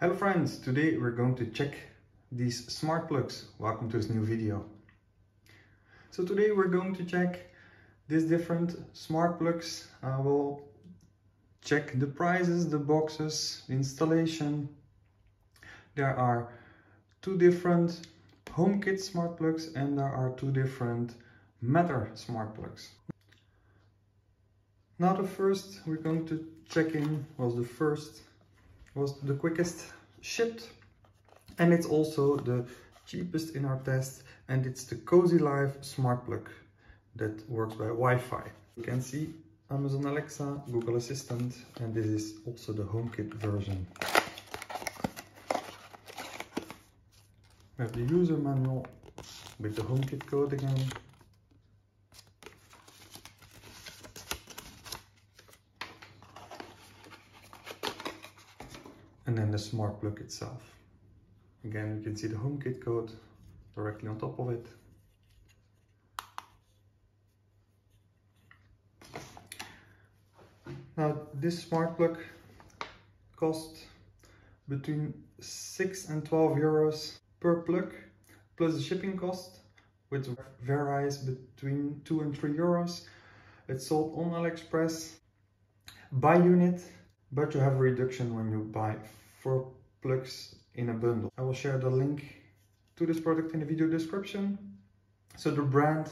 Hello friends, today we're going to check these smart plugs. Welcome to this new video. So today we're going to check these different smart plugs. I will check the prices, the boxes, the installation. There are two different HomeKit smart plugs and there are two different Matter smart plugs. Now the first we're going to check in was the quickest shipped, and it's also the cheapest in our test, and it's the Cozy Life smart plug that works by Wi-Fi. You can see Amazon Alexa, Google Assistant, and this is also the HomeKit version. We have the user manual with the HomeKit code again. And then the smart plug itself. Again, you can see the HomeKit code directly on top of it. Now, this smart plug costs between 6 and 12 euros per plug, plus the shipping cost, which varies between 2 and 3 euros. It's sold on AliExpress by unit, but you have a reduction when you buy 4 plugs in a bundle. I will share the link to this product in the video description. So the brand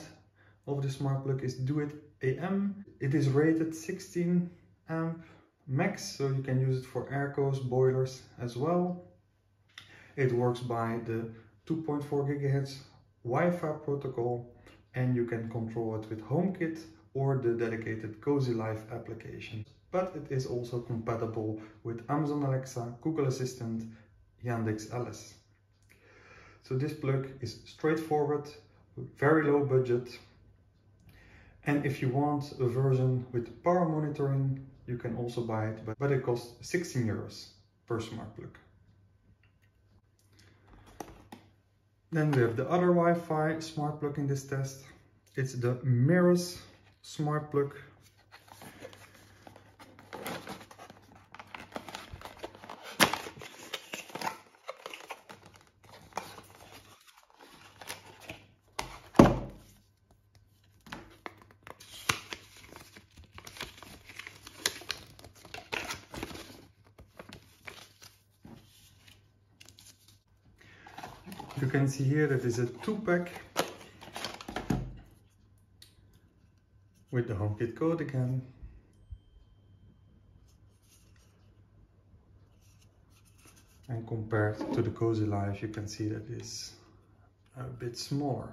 of the smart plug is DoItAM. It is rated 16 amp max, so you can use it for aircos, boilers as well. It works by the 2.4 gigahertz Wi-Fi protocol, and you can control it with HomeKit or the dedicated Cozy Life application. But it is also compatible with Amazon Alexa, Google Assistant, Yandex Alice. So this plug is straightforward, very low budget. And if you want a version with power monitoring, you can also buy it, but it costs 16 euros per smart plug. Then we have the other Wi-Fi smart plug in this test. It's the Meross smart plug. You can see here that is a 2-pack with the HomeKit code again. And compared to the Cozy Life, you can see that it's a bit smaller.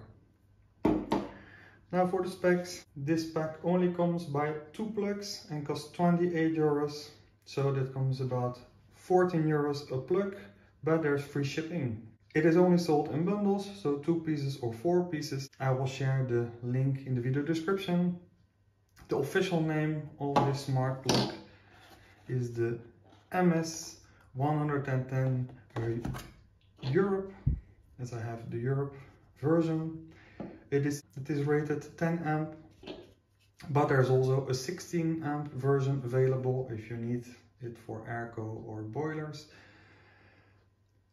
Now for the specs, this pack only comes by 2 plugs and costs 28 euros. So that comes about 14 euros a plug, but there's free shipping. It is only sold in bundles, so 2 pieces or 4 pieces. I will share the link in the video description. The official name of this smart plug is the MS110 Europe, as I have the Europe version. It is rated 10 amp, but there's also a 16 amp version available if you need it for airco or boilers.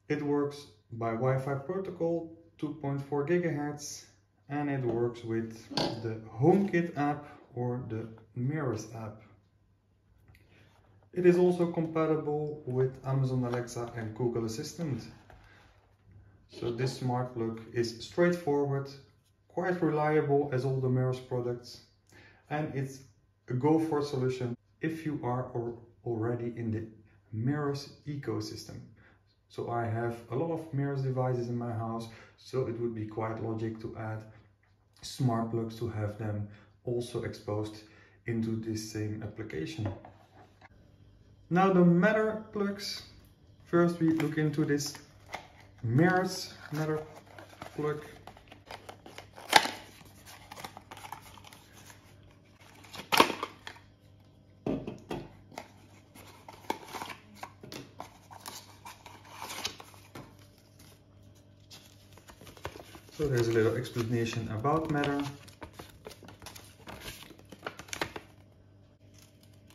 It works by Wi-Fi protocol, 2.4 gigahertz, and it works with the HomeKit app or the Meross app. It is also compatible with Amazon Alexa and Google Assistant. So this smart plug is straightforward, quite reliable as all the Meross products, and it's a go-for solution if you are already in the Meross ecosystem. So I have a lot of Meross devices in my house, so it would be quite logic to add smart plugs to have them also exposed into this same application. Now the Matter plugs. First we look into this Meross Matter plug. So there's a little explanation about Matter.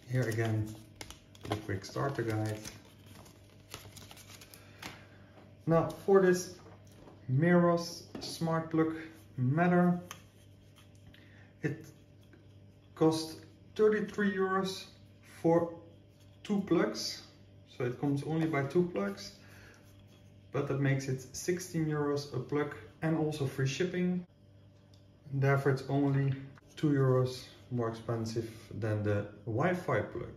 Here again, the quick starter guide. Now for this Meross smart plug Matter, it costs 33 euros for two plugs, so it comes only by two plugs, but that makes it 16 euros a plug and also free shipping. Therefore it's only 2 euros more expensive than the Wi-Fi plug.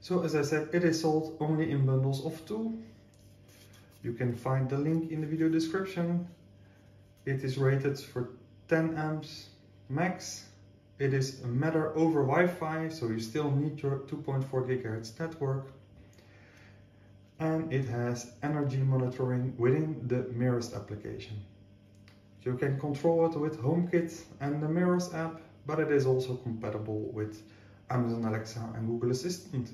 So as I said, it is sold only in bundles of two. You can find the link in the video description. It is rated for 10 amps max. It is a Matter over Wi-Fi, so you still need your 2.4 gigahertz network. And it has energy monitoring within the Meross application. You can control it with HomeKit and the Meross app, but it is also compatible with Amazon Alexa and Google Assistant.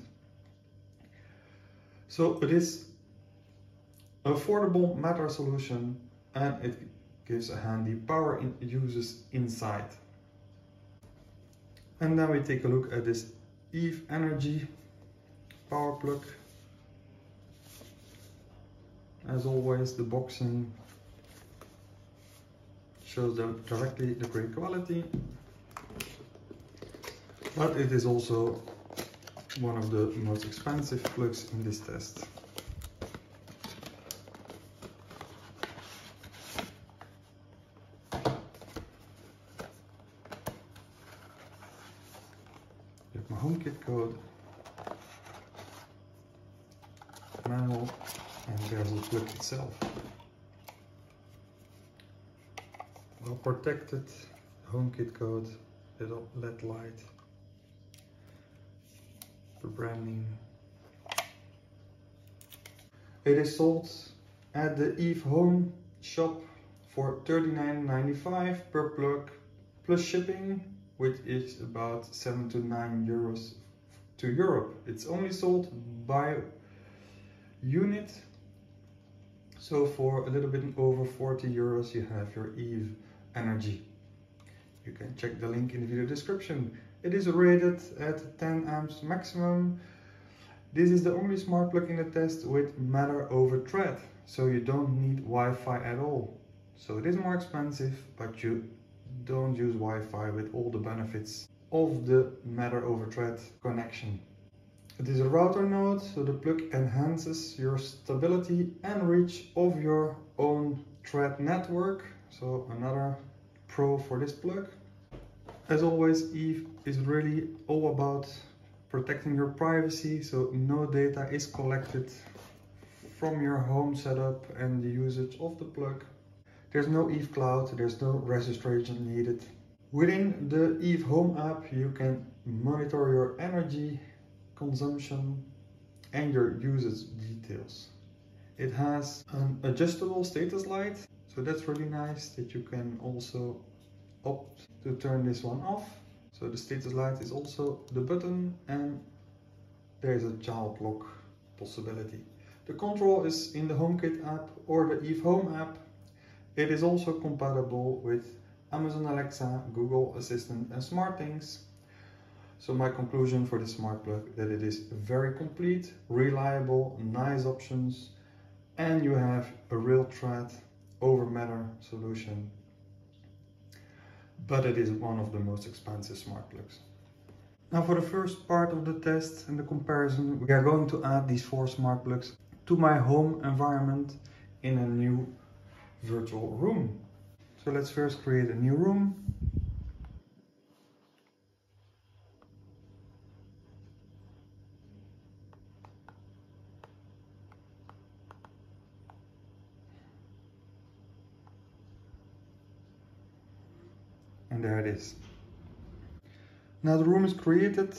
So it is an affordable Matter solution, and it gives a handy power uses insight. And then we take a look at this Eve Energy power plug. As always, the boxing shows them directly the great quality, but it is also one of the most expensive plugs in this test. Get my HomeKit code, manual, and there's the plug itself. Well protected, HomeKit code, little LED light, the branding. It is sold at the Eve Home shop for €39.95 per plug plus shipping, which is about 7 to 9 euros to Europe. It's only sold by unit. So for a little bit over 40 euros you have your Eve Energy. You can check the link in the video description. It is rated at 10 amps maximum. This is the only smart plug in the test with Matter over thread, so you don't need Wi-Fi at all. So it is more expensive, but you don't use Wi-Fi with all the benefits of the Matter over thread connection. It is a router node, so the plug enhances your stability and reach of your own thread network. So another pro for this plug. As always, Eve is really all about protecting your privacy, so no data is collected from your home setup and the usage of the plug. There's no Eve Cloud, there's no registration needed. Within the Eve Home app, you can monitor your energy consumption and your usage details. It has an adjustable status light, so that's really nice that you can also opt to turn this one off. So the status light is also the button, and there's a child lock possibility. The control is in the HomeKit app or the Eve Home app. It is also compatible with Amazon Alexa, Google Assistant and SmartThings. So my conclusion for the smart plug, that it is very complete, reliable, nice options, and you have a real thread over Matter solution. But it is one of the most expensive smart plugs. Now for the first part of the test and the comparison, we are going to add these four smart plugs to my home environment in a new virtual room. So let's first create a new room. And there it is. Now the room is created.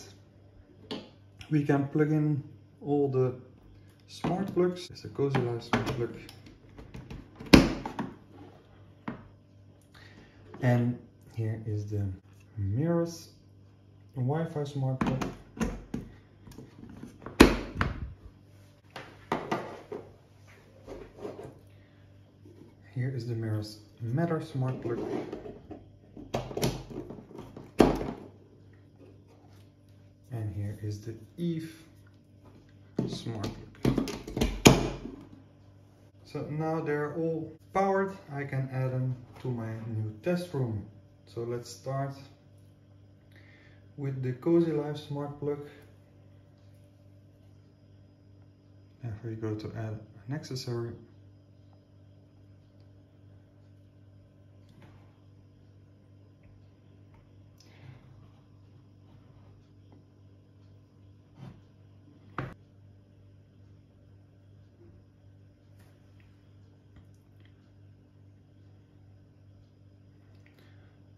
We can plug in all the smart plugs. It's a Cozy Life smart plug. And here is the Meross Wi-Fi smart plug. Here is the Meross Matter smart plug. Is the Eve smart plug. So now they're all powered. I can add them to my new test room. So let's start with the Cozy Life smart plug. And we go to add an accessory.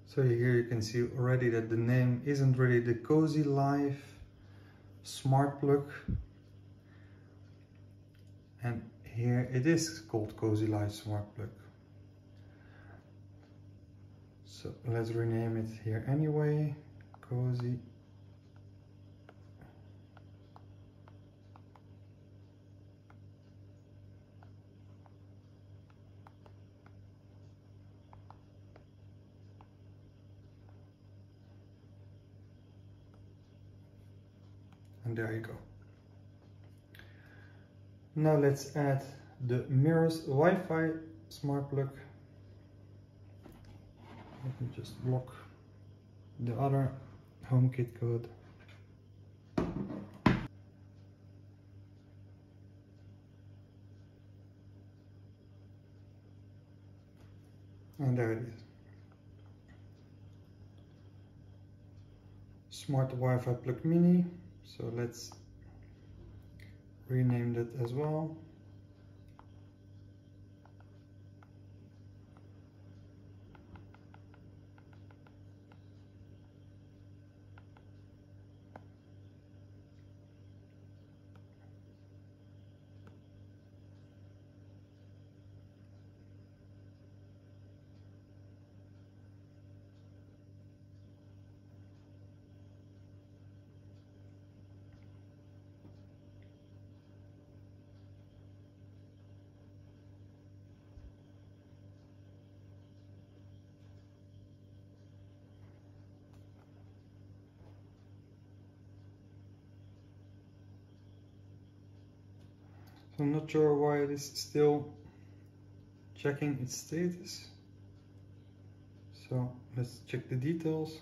So here you can see already that the name isn't really the Cozy Life smart plug, and here it is called Cozy Life smart plug. So let's rename it here anyway, Cozy . And there you go. Now let's add the Meross Wi-Fi smart plug. Let me just block the other HomeKit code. And there it is. Smart Wi-Fi plug mini. So let's rename that as well. I'm not sure why it is still checking its status. So let's check the details.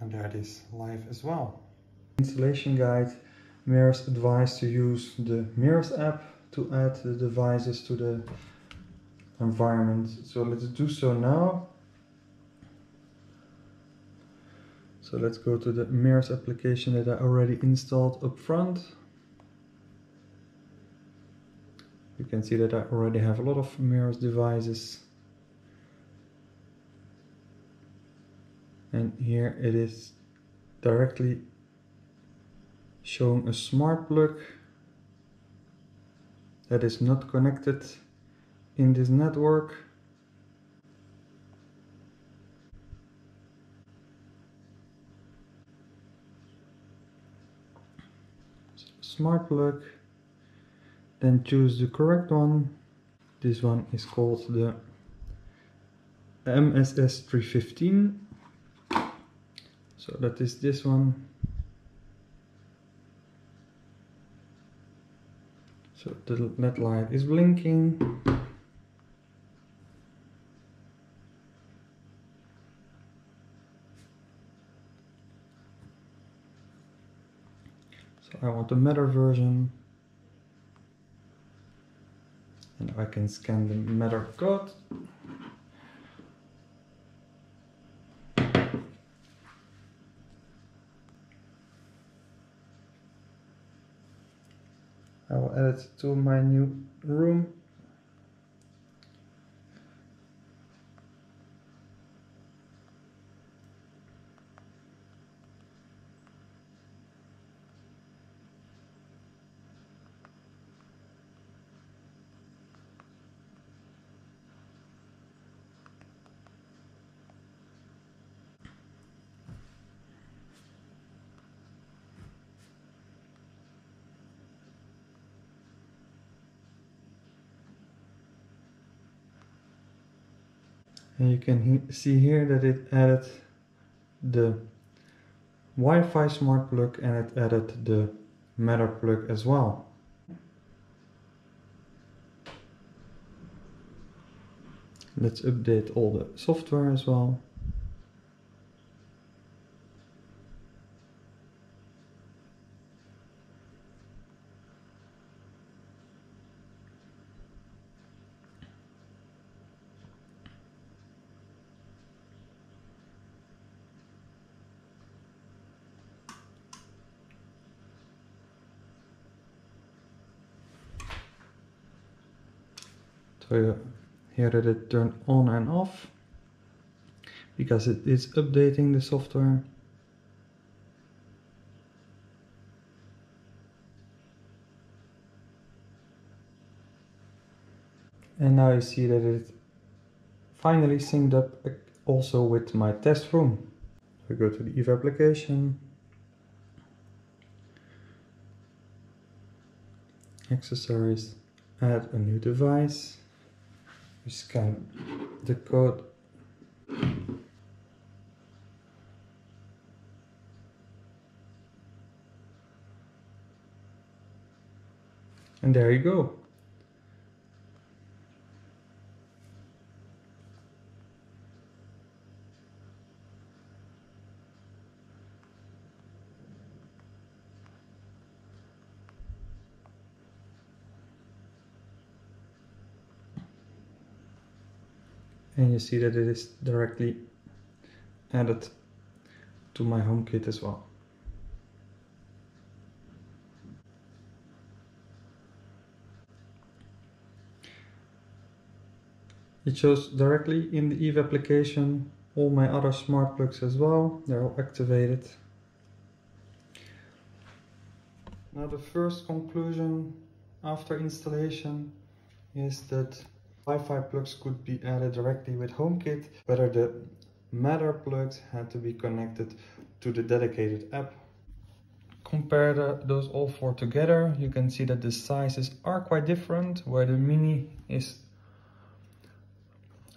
And there it is, live as well. Installation guide. Meross advised to use the Meross app to add the devices to the environment. So let's do so now. So let's go to the Meross application that I already installed up front. You can see that I already have a lot of Meross devices. And here it is directly showing a smart plug that is not connected in this network. Smart plug, then choose the correct one. This one is called the MSS315, so that is this one. So the LED light is blinking. So I want the Matter version. And I can scan the Matter code. I will add it to my new room. And you can see here that it added the Wi-Fi smart plug and it added the Matter plug as well. Let's update all the software as well. So here that it turned on and off because it is updating the software. And now you see that it finally synced up also with my test room. So I go to the Eve application, accessories, add a new device. We scan the code. And there you go. And you see that it is directly added to my HomeKit as well. It shows directly in the Eve application all my other smart plugs as well. They're all activated. Now the first conclusion after installation is that Wi-Fi plugs could be added directly with HomeKit, whether the Matter plugs had to be connected to the dedicated app. Compare those all four together, you can see that the sizes are quite different, where the mini is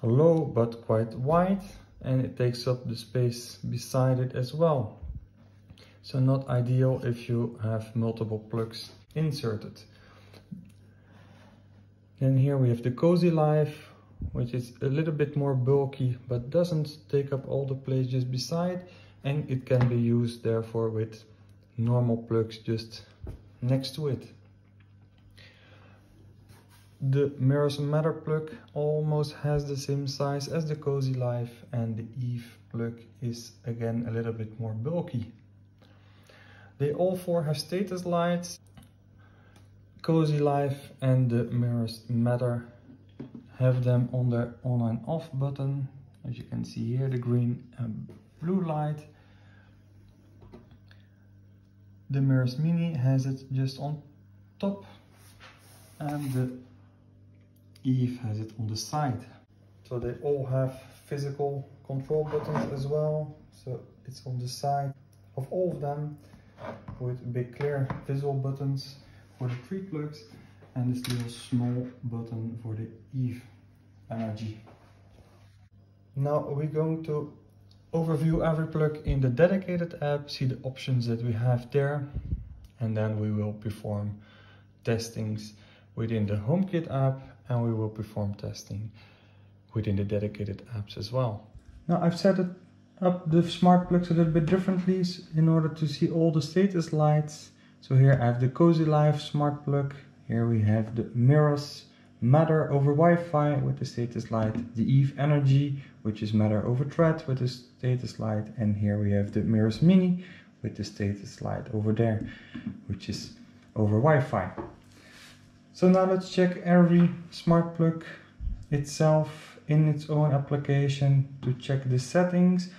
low but quite wide and it takes up the space beside it as well. So not ideal if you have multiple plugs inserted. Then here we have the Cozy Life, which is a little bit more bulky but doesn't take up all the place just beside, and it can be used therefore with normal plugs just next to it. The Meross Matter plug almost has the same size as the Cozy Life, and the Eve plug is again a little bit more bulky. They all four have status lights. Cozy Life and the Meross Matter have them on their on and off button. As you can see here, the green and blue light. The Meross Mini has it just on top, and the Eve has it on the side. So they all have physical control buttons as well. So it's on the side of all of them with big clear visual buttons for the three plugs and this little small button for the Eve energy. Now we're going to overview every plug in the dedicated app, see the options that we have there, and then we will perform testings within the HomeKit app, and we will perform testing within the dedicated apps as well. Now I've set it up the smart plugs a little bit differently in order to see all the status lights. So here I have the Cozy Life smart plug, here we have the Meross Matter over Wi-Fi with the status light, the Eve Energy, which is Matter over Thread with the status light, and here we have the Meross Mini with the status light over there, which is over Wi-Fi. So now let's check every smart plug itself in its own application to check the settings.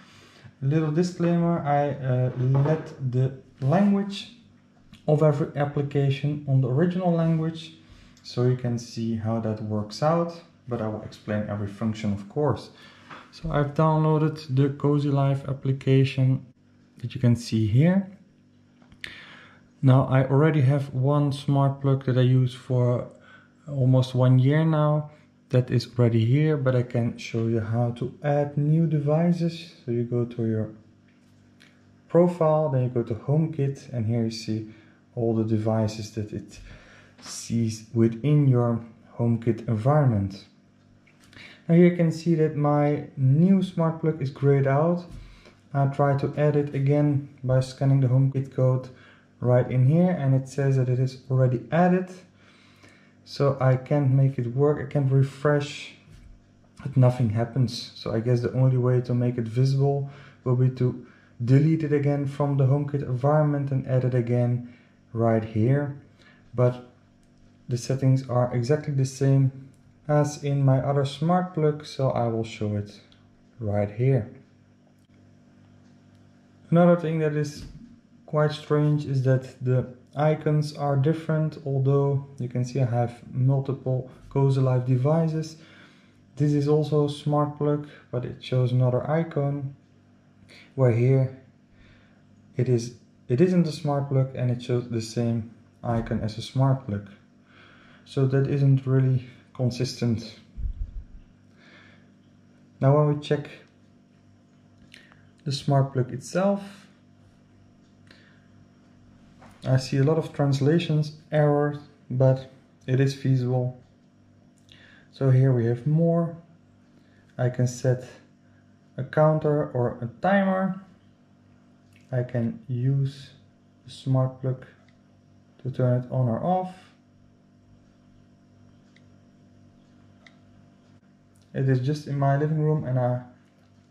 A little disclaimer, I let the language of every application on the original language so you can see how that works out, but I will explain every function of course. So I've downloaded the Cozy Life application that you can see here. Now I already have one smart plug that I use for almost 1 year now. that is already here, but I can show you how to add new devices. So you go to your profile, then you go to HomeKit, and here you see all the devices that it sees within your HomeKit environment. Now here you can see that my new smart plug is grayed out. I try to add it again by scanning the HomeKit code right in here, and it says that it is already added. So I can't make it work, I can't refresh, but nothing happens. So I guess the only way to make it visible will be to delete it again from the HomeKit environment and add it again right here. But the settings are exactly the same as in my other smart plug, so I will show it right here. Another thing that is quite strange is that the icons are different, although you can see I have multiple Cozy Life devices. This is also a smart plug, but it shows another icon, where here it isn't a smart plug and it shows the same icon as a smart plug. So that isn't really consistent. Now when we check the smart plug itself, I see a lot of translations errors, but it is feasible. So here we have more. I can set a counter or a timer. I can use the smart plug to turn it on or off. It is just in my living room and I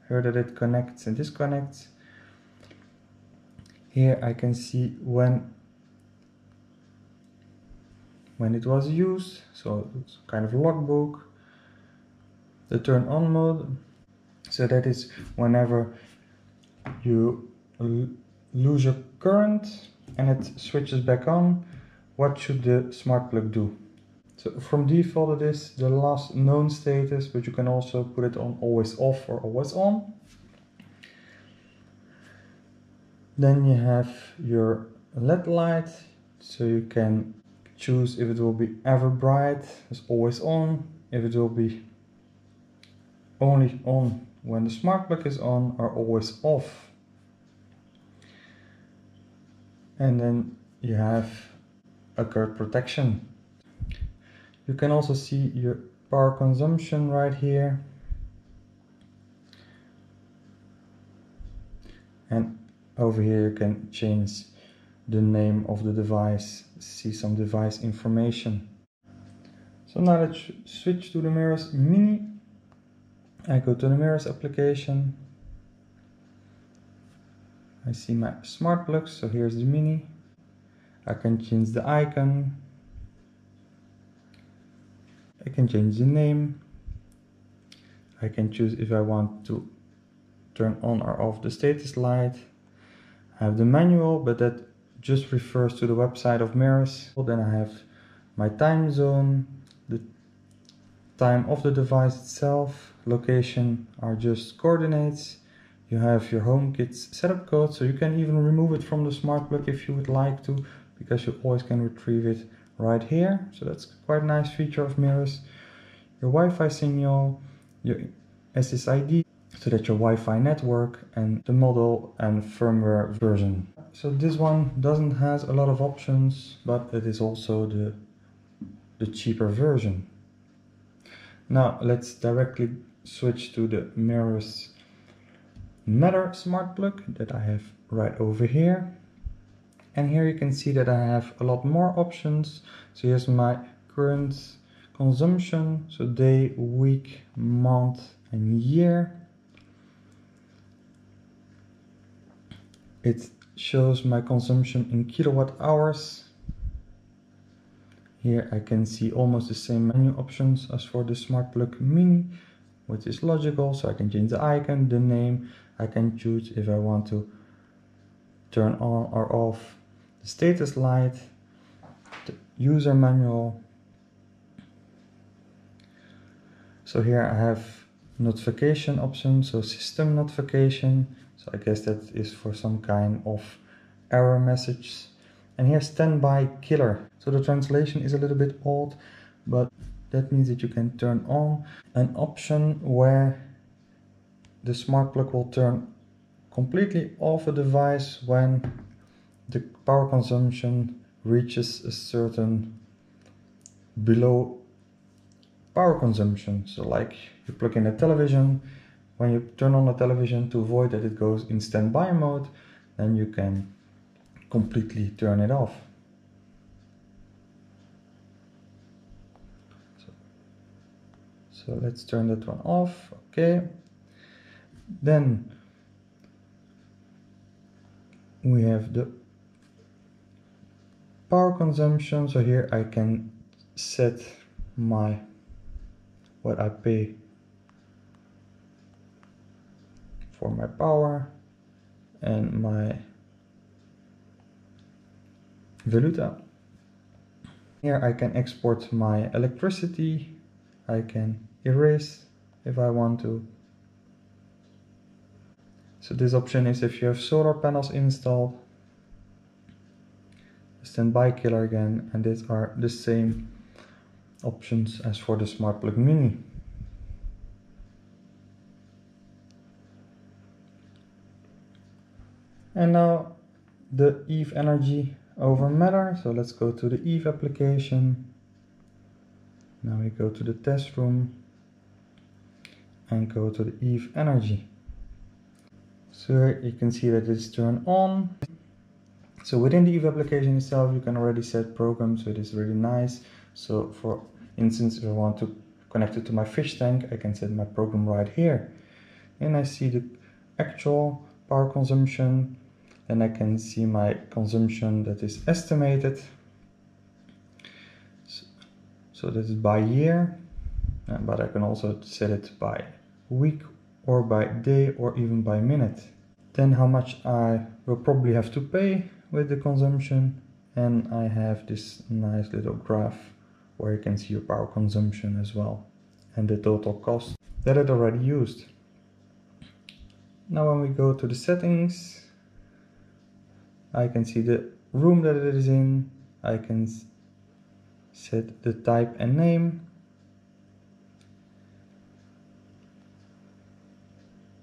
heard that it connects and disconnects. Here I can see when it was used, so it's kind of logbook. The turn on mode, so that is whenever you lose your current and it switches back on, what should the smart plug do? So from default it is the last known status, but you can also put it on always off or always on. Then you have your LED light, so you can choose if it will be ever bright, it's always on, if it will be only on when the smart plug is on, or always off. And then you have a current protection. You can also see your power consumption right here. And over here you can change the name of the device, see some device information. So now let's switch to the Meross Mini. I go to the Meross application. I see my smart plug, so here's the Mini. I can change the icon. I can change the name. I can choose if I want to turn on or off the status light. I have the manual, but that just refers to the website of Meross. Then I have my time zone, the time of the device itself, location are just coordinates. You have your HomeKit's setup code, so you can even remove it from the smart plug if you would like to, because you always can retrieve it right here. So that's quite a nice feature of Meross. Your Wi-Fi signal, your SSID, so that your Wi-Fi network and the model and firmware version. So this one doesn't have a lot of options, but it is also the cheaper version. Now let's directly switch to the Meross Matter smart plug that I have right over here. And here you can see that I have a lot more options. So here's my current consumption, so day, week, month and year. It shows my consumption in kilowatt hours. Here I can see almost the same menu options as for the smart plug Mini, which is logical. So I can change the icon, the name. I can choose if I want to turn on or off the status light, the user manual. So here I have notification option, so system notification. So I guess that is for some kind of error message. And here standby killer. So the translation is a little bit odd, but That means that you can turn on an option where the smart plug will turn completely off a device when the power consumption reaches a certain below power consumption. So like you plug in a television, when you turn on the television to avoid that it goes in standby mode, then you can completely turn it off. So let's turn that one off. Okay. Then we have the power consumption. So here I can set my what I pay for my power and my valuta. Here I can export my electricity. I can erase if I want to. So this option is if you have solar panels installed. Standby killer again, and these are the same options as for the smart plug mini. And now the Eve energy over Matter. So let's go to the Eve application. Now we go to the test room and go to the Eve energy. So here you can see that it's turned on. So within the Eve application itself, you can already set programs, so it is really nice. So for instance, if I want to connect it to my fish tank, I can set my program right here. And I see the actual power consumption, and I can see my consumption that is estimated. So this is by year, but I can also set it by week or by day or even by minute. Then how much I will probably have to pay with the consumption, and I have this nice little graph where you can see your power consumption as well and the total cost that it already used. Now when we go to the settings, I can see the room that it is in. I can set the type and name.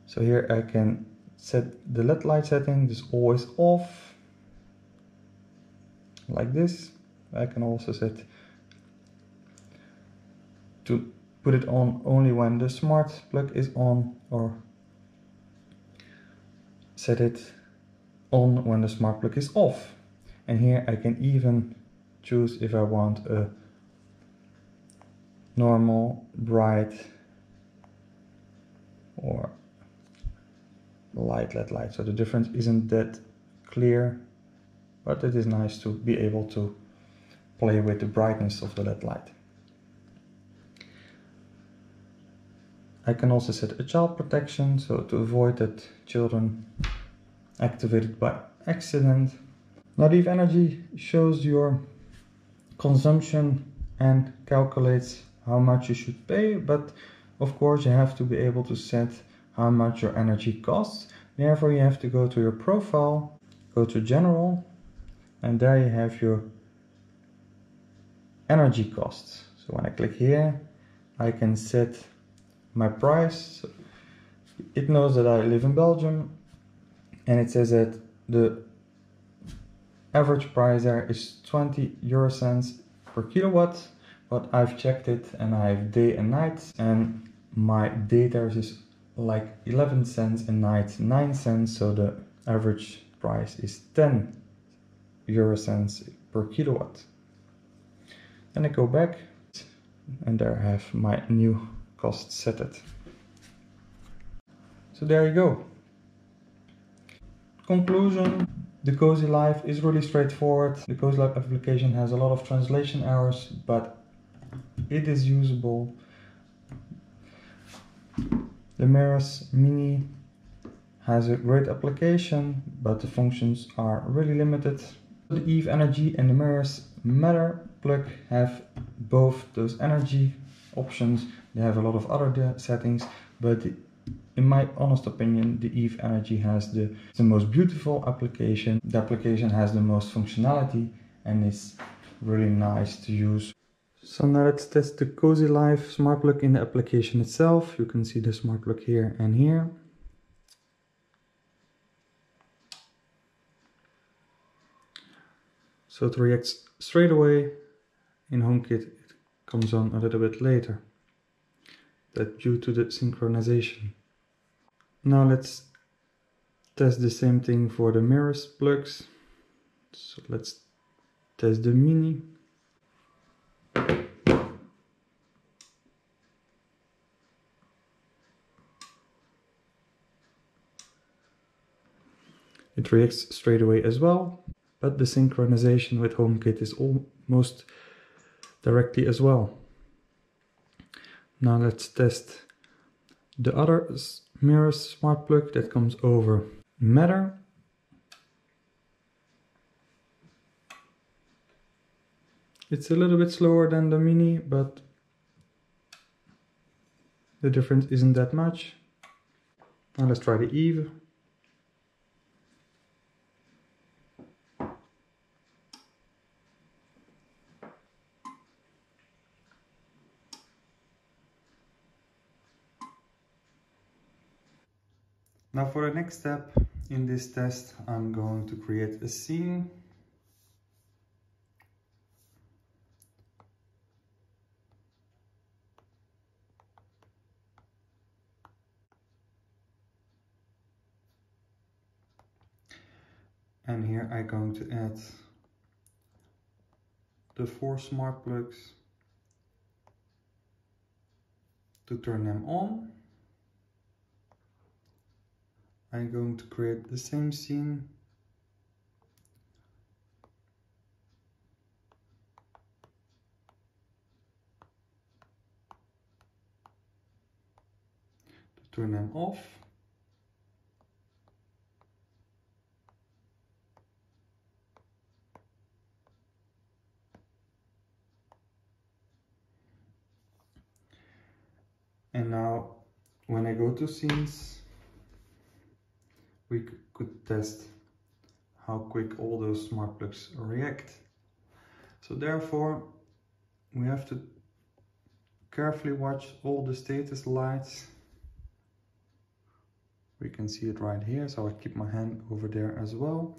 So here I can set the LED light setting, this always off, like this. I can also set to put it on only when the smart plug is on, or set it on when the smart plug is off. And here I can even choose if I want a normal, bright, or light LED light. So the difference isn't that clear, but it is nice to be able to play with the brightness of the LED light. I can also set a child protection, so to avoid that children activate it by accident. Now Eve energy shows your consumption and calculates how much you should pay, but of course you have to be able to set how much your energy costs. Therefore you have to go to your profile, go to general, and there you have your energy costs. So when I click here, I can set my price. It knows that I live in Belgium, and it says that the average price there is 20 EUR per kilowatt, but I've checked it and I have day and night, and my day tariff is like 11 cents and night 9 cents, so the average price is 10 EUR per kilowatt. Then I go back, and there I have my new cost set it. So there you go. Conclusion. The Cozy Life is really straightforward. The Cozy Life application has a lot of translation errors, but it is usable. The Meross Mini has a great application, but the functions are really limited. The Eve Energy and the Meross Matter plug have both those energy options. They have a lot of other settings, but in my honest opinion, the Eve Energy has the most beautiful application. The application has the most functionality and is really nice to use. So now let's test the Cozy Life smart plug in the application itself. You can see the smart plug here and here. So it reacts straight away. In HomeKit it comes on a little bit later. That's due to the synchronization. Now let's test the same thing for the Meross plugs. So let's test the Mini. It reacts straight away as well, but the synchronization with HomeKit is almost directly as well. Now let's test the other Meross smart plug that comes over Matter. It's a little bit slower than the Mini, but the difference isn't that much. Now let's try the Eve. Now for the next step in this test, I'm going to create a scene. And here I'm going to add the 4 smart plugs to turn them on. I'm going to create the same scene. To turn them off. And now, when I go to scenes, we could test how quick all those smart plugs react. So therefore, we have to carefully watch all the status lights. We can see it right here, so I keep my hand over there as well.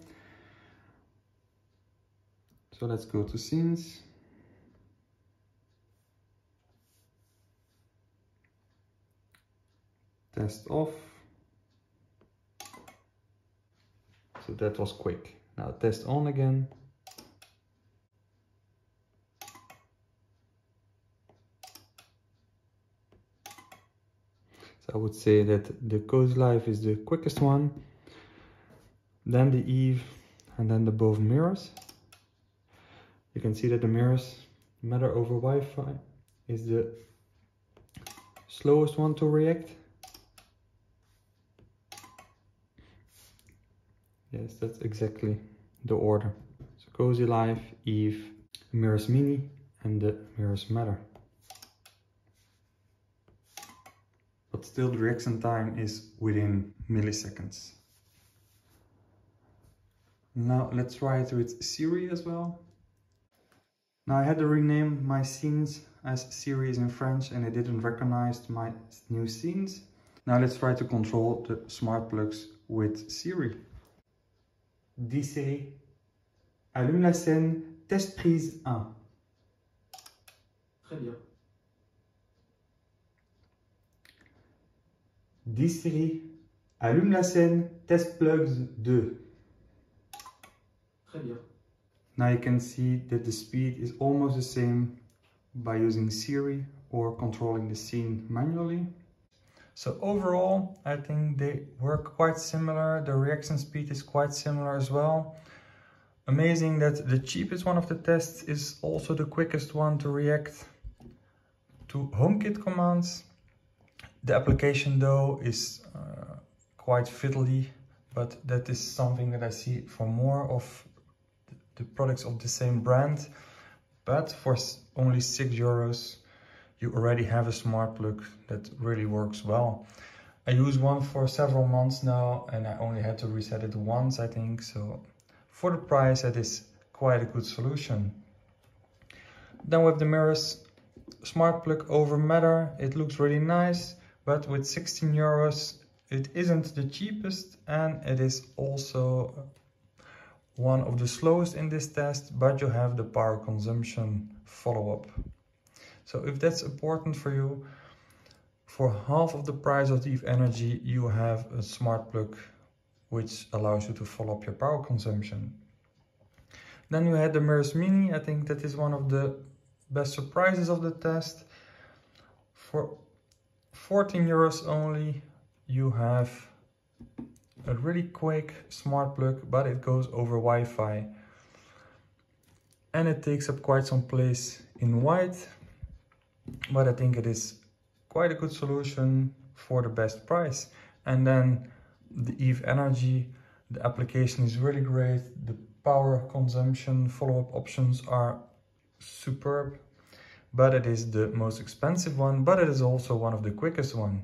So let's go to scenes. Test off. So that was quick. Now test on again. So I would say that the Cozy Life is the quickest one, then the Eve, and then the both Meross. You can see that the Meross Matter over Wi-Fi is the slowest one to react. Yes, that's exactly the order. So Cozy Life, Eve, Meross Mini, and the Meross Matter. But still the reaction time is within milliseconds. Now let's try it with Siri as well. Now I had to rename my scenes as Siri is in French and it didn't recognize my new scenes. Now let's try to control the smart plugs with Siri. Dis Siri, allume la scène, test prise 1. Très bien. Dis Siri, allume la scène, test plugs 2. Très bien. Now you can see that the speed is almost the same by using Siri or controlling the scene manually. So overall, I think they work quite similar. The reaction speed is quite similar as well. Amazing that the cheapest one of the tests is also the quickest one to react to HomeKit commands. The application though is quite fiddly, but that is something that I see for more of the products of the same brand. But for only €6, you already have a smart plug that really works well. I used one for several months now and I only had to reset it once, I think. So for the price, that is quite a good solution. Then with the Meross, smart plug over Matter. It looks really nice, but with 16 euros it isn't the cheapest, and it is also one of the slowest in this test, but you have the power consumption follow-up. So if that's important for you, for half of the price of the Eve Energy, you have a smart plug which allows you to follow up your power consumption. Then you had the Meross Mini. I think that is one of the best surprises of the test. For 14 euros only, you have a really quick smart plug, but it goes over Wi-Fi. And it takes up quite some place in white, but I think it is quite a good solution for the best price. And then the Eve Energy, the application is really great. The power consumption follow-up options are superb, but it is the most expensive one, but it is also one of the quickest one.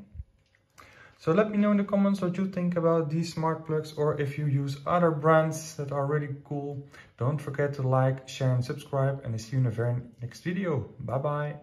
So let me know in the comments what you think about these smart plugs, or if you use other brands that are really cool. Don't forget to like, share and subscribe, and I see you in the very next video. Bye bye.